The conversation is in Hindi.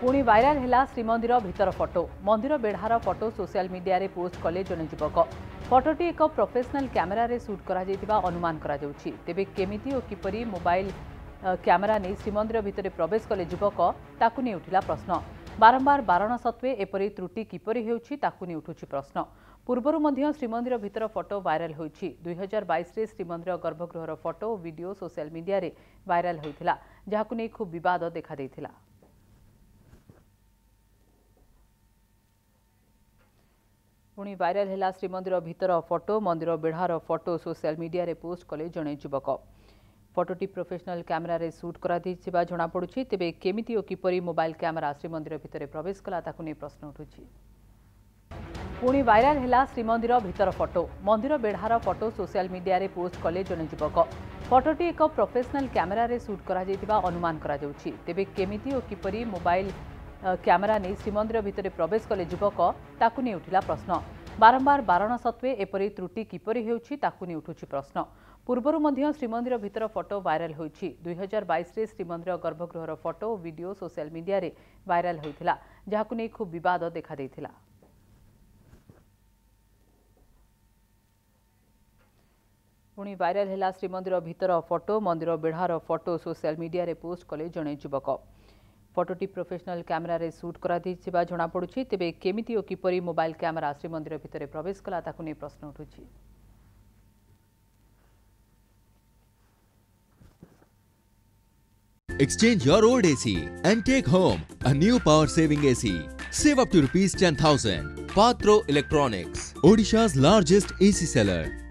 पुणी वायरल है श्रीमंदिर भितर फटो। मंदिर बेढ़ार फटो सोशल मीडिया रे पोस्ट कले जने युवक। फटोटी एक प्रोफेशनल कैमेरा रे शूट करा अनुमान करा तेबे केमिति और किपरी मोबाइल कैमेरा नहीं श्रीमंदिर भितर प्रवेश कले युवक ताकू नहीं उठिला प्रश्न। बारंबार बारण सत्वे एपरी त्रुटि किपरि हेउछि ताकू नै उठुछि प्रश्न। पूर्वरु मध्ये श्रीमंदिर भितर फोटो वायरल होइछि। 2022 रे श्रीमंदिर गर्भगृहर फोटो और वीडियो सोशल मीडिया रे वायरल होइथिला जाहाकू नै खूब विवाद देखा देइथिला। पुणी वायरल हैला श्रीमंदिर भितर फोटो। मंदिर बेढ़ार फोटो सोशल मीडिया रे पोस्ट कले जने युवक। फटोटी प्रोफेशनल कैमरा रे शूट करा जनापड़ी तेबे केमिति और किपरी मोबाइल कैमेरा श्रीमंदिर भितर प्रवेश कला प्रश्न उठुछि। पुणी वायरल हैला श्रीमंदिर भितर फोटो। मंदिर बेढ़ार फोटो सोशल मीडिया रे पोस्ट कले जने युवक। फटोटी एक प्रोफेशनल कैमेरा रे शूट करा अनुमान करा तेबे केमिति और किपरी मोबाइल कैमेरा नहीं श्रीमंदिर भितर प्रवेश कले युवक ताकू नै उठिला प्रश्न। बारंबार बारण सत्वे एपरी त्रुटि किपरि हेउछि ताकू नै उठुछि प्रश्न। पूर्वरु मध्ये श्रीमंदिर भितर फोटो वायरल होइछि। 2022 रे श्रीमंदिर गर्भगृहर फोटो और वीडियो सोशल मीडिया रे वायरल होइथिला जाहाकू नै खूब विवाद देखा देइथिला। पुणी वायरल हैला श्रीमंदिर भितर फोटो। मंदिर बेढ़ार फोटो सोशल मीडिया रे पोस्ट कले जने युवक। फटोटी प्रोफेशनल कैमेरा रे शूट करा जनापड़ी तेबे केमिति और किपरी मोबाइल कैमेरा श्रीमंदिर भितर प्रवेश कला प्रश्न उठुछि। Exchange your old AC and take home a new power saving AC. Save up to ₹10,000. Patro Electronics, Odisha's largest AC seller.